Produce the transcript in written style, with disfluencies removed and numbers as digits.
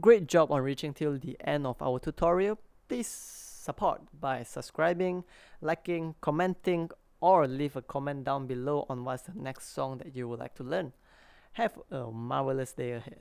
Great job on reaching till the end of our tutorial. Please support by subscribing, liking, commenting, or leave a comment down below on what's the next song that you would like to learn. Have a marvelous day ahead.